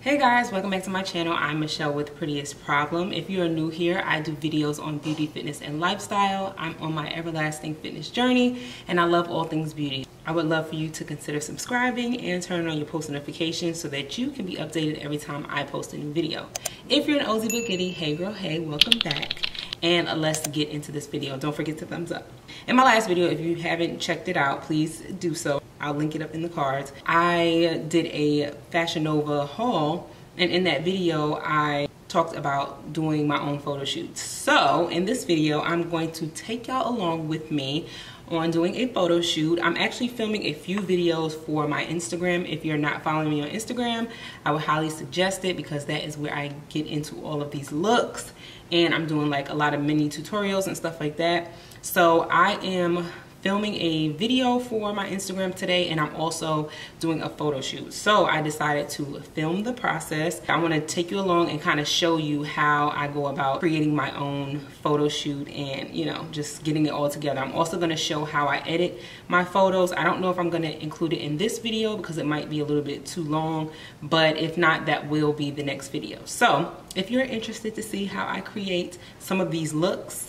Hey guys, welcome back to my channel. I'm Michelle with Prettiest Problem. If you are new here, I do videos on beauty, fitness, and lifestyle. I'm on my everlasting fitness journey, and I love all things beauty. I would love for you to consider subscribing and turn on your post notifications so that you can be updated every time I post a new video. If you're an Ozzy Bagitty, hey girl, hey, welcome back. And let's get into this video. Don't forget to thumbs up. In my last video, if you haven't checked it out, please do so. I'll link it up in the cards. I did a Fashion Nova haul, and in that video I talked about doing my own photo shoots. So in this video I'm going to take y'all along with me on doing a photo shoot. I'm actually filming a few videos for my Instagram. If you're not following me on Instagram, I would highly suggest it because that is where I get into all of these looks, and I'm doing like a lot of mini tutorials and stuff like that. So I am filming a video for my Instagram today, and I'm also doing a photo shoot. So I decided to film the process. I want to take you along and kind of show you how I go about creating my own photo shoot and, you know, just getting it all together. I'm also going to show how I edit my photos. I don't know if I'm going to include it in this video because it might be a little bit too long, but if not, that will be the next video. So if you're interested to see how I create some of these looks,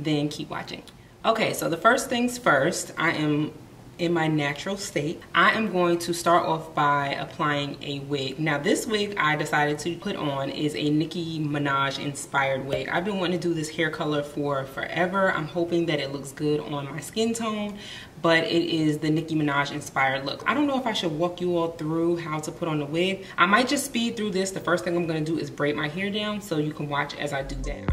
then keep watching. Okay, so the first things first, I am in my natural state. I am going to start off by applying a wig. Now this wig I decided to put on is a Nicki Minaj inspired wig. I've been wanting to do this hair color for forever. I'm hoping that it looks good on my skin tone, but it is the Nicki Minaj inspired look. I don't know if I should walk you all through how to put on the wig. I might just speed through this. The first thing I'm gonna do is braid my hair down, so you can watch as I do that.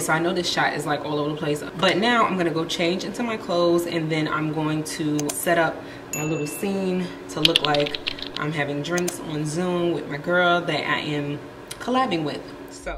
Okay, so I know this shot is like all over the place, but now I'm gonna go change into my clothes and then I'm going to set up my little scene to look like I'm having drinks on Zoom with my girl that I am collabing with. So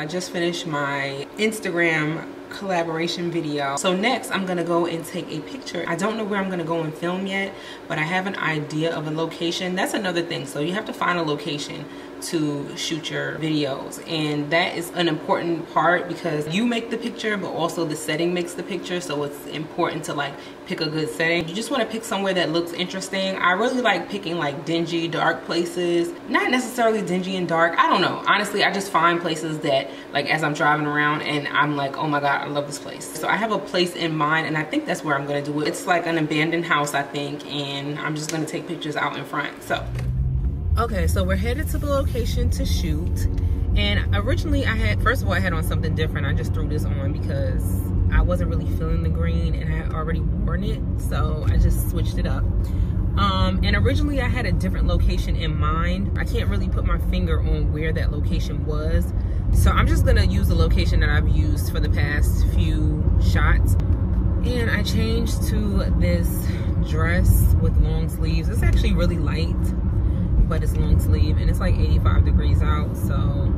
I just finished my Instagram collaboration video. So next I'm gonna go and take a picture. I don't know where I'm gonna go and film yet, but I have an idea of a location. That's another thing. So you have to find a location to shoot your videos, and that is an important part because you make the picture, but also the setting makes the picture. So it's important to like pick a good setting. You just want to pick somewhere that looks interesting. I really like picking like dingy, dark places. Not necessarily dingy and dark, I don't know. Honestly, I just find places that like as I'm driving around and I'm like, oh my God, I love this place. So I have a place in mind and I think that's where I'm gonna do it. It's like an abandoned house, I think, and I'm just gonna take pictures out in front, so. Okay, so we're headed to the location to shoot. And originally I had, first of all, I had on something different. I just threw this on because I wasn't really feeling the green and I had already worn it, so I just switched it up. And originally I had a different location in mind. I can't really put my finger on where that location was, so I'm just gonna use the location that I've used for the past few shots. And I changed to this dress with long sleeves. It's actually really light, but it's long sleeve and it's like 85 degrees out, so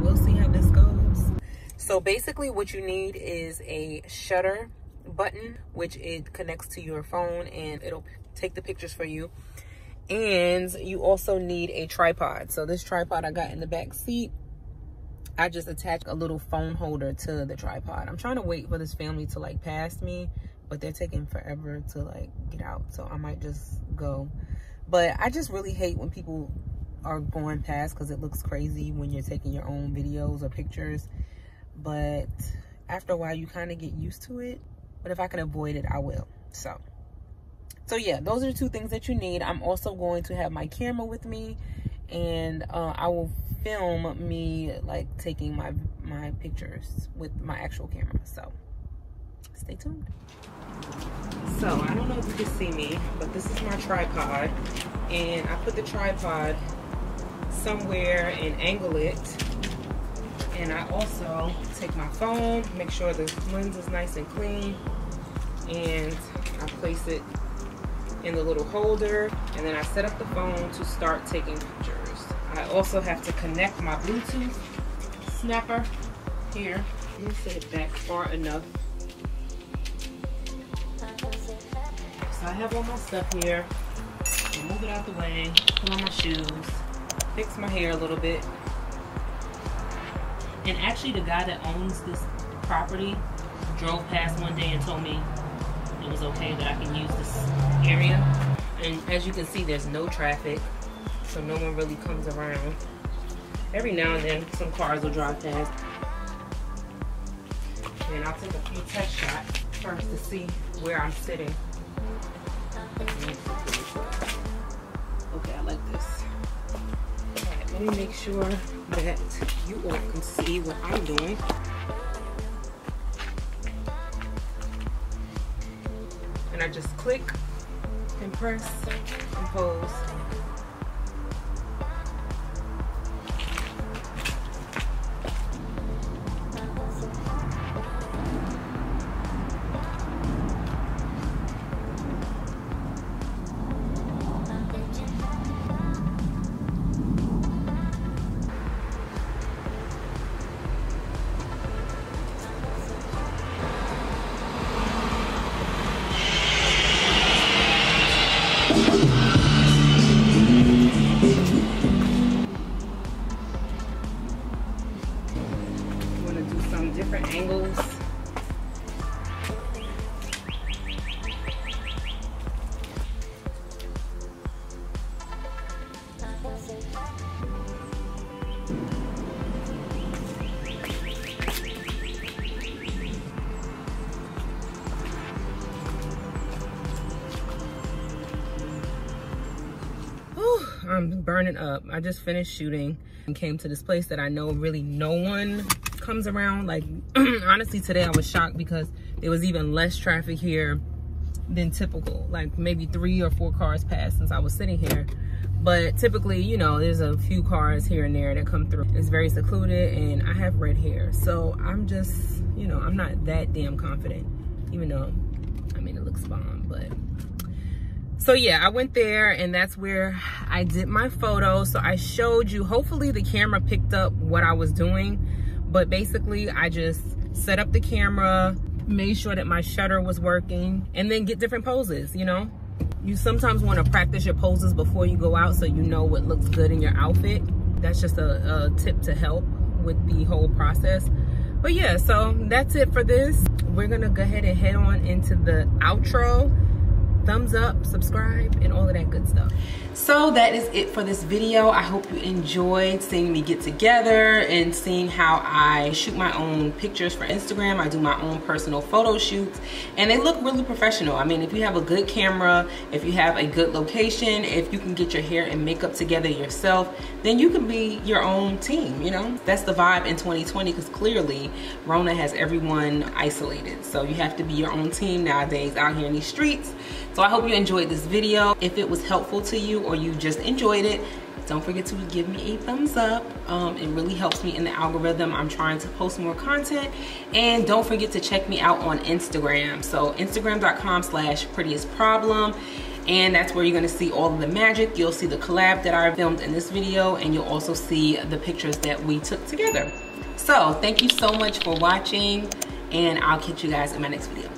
we'll see how this goes. So basically what you need is a shutter button, which it connects to your phone and it'll take the pictures for you. And you also need a tripod. So this tripod I got in the back seat. I just attached a little phone holder to the tripod. I'm trying to wait for this family to like pass me, but they're taking forever to like get out, so I might just go. But I just really hate when people are going past because it looks crazy when you're taking your own videos or pictures. But after a while, you kind of get used to it. But if I can avoid it, I will. So yeah, those are the two things that you need. I'm also going to have my camera with me, and I will film me like taking my pictures with my actual camera. So stay tuned. So I don't know if you can see me, but this is my tripod, and I put the tripod somewhere and angle it. And I also take my phone, make sure the lens is nice and clean, and I place it in the little holder, and then I set up the phone to start taking pictures. I also have to connect my Bluetooth snapper here. Let me set it back far enough. So I have all my stuff here. I move it out the way, put on my shoes, fix my hair a little bit. And actually the guy that owns this property drove past one day and told me it was okay that I can use this area. And as you can see, there's no traffic, so no one really comes around. Every now and then some cars will drive past. And I'll take a few test shots first to see where I'm sitting. Okay, I like this. Alright, let me make sure that you all can see what I'm doing. And I just click and press and pose. I'm burning up. I just finished shooting and came to this place that I know really no one comes around. Like, honestly, today I was shocked because there was even less traffic here than typical. Like, maybe 3 or 4 cars passed since I was sitting here. But typically, you know, there's a few cars here and there that come through. It's very secluded, and I have red hair. So I'm just, you know, I'm not that damn confident, even though, I mean, it looks bomb, but. So yeah, I went there and that's where I did my photo. So I showed you, hopefully the camera picked up what I was doing, but basically I just set up the camera, made sure that my shutter was working, and then get different poses, you know? You sometimes want to practice your poses before you go out so you know what looks good in your outfit. That's just a tip to help with the whole process. But yeah, so that's it for this. We're gonna go ahead and head on into the outro. Thumbs up, subscribe, and all of that good stuff. So that is it for this video. I hope you enjoyed seeing me get together and seeing how I shoot my own pictures for Instagram. I do my own personal photo shoots and they look really professional. I mean, if you have a good camera, if you have a good location, if you can get your hair and makeup together yourself, then you can be your own team, you know? That's the vibe in 2020 because clearly Rona has everyone isolated. So you have to be your own team nowadays out here in these streets. So I hope you enjoyed this video. If it was helpful to you or you just enjoyed it, don't forget to give me a thumbs up. It really helps me in the algorithm. I'm trying to post more content. And don't forget to check me out on Instagram. So instagram.com/prettiestproblem. And that's where you're gonna see all of the magic. You'll see the collab that I filmed in this video and you'll also see the pictures that we took together. So thank you so much for watching and I'll catch you guys in my next video.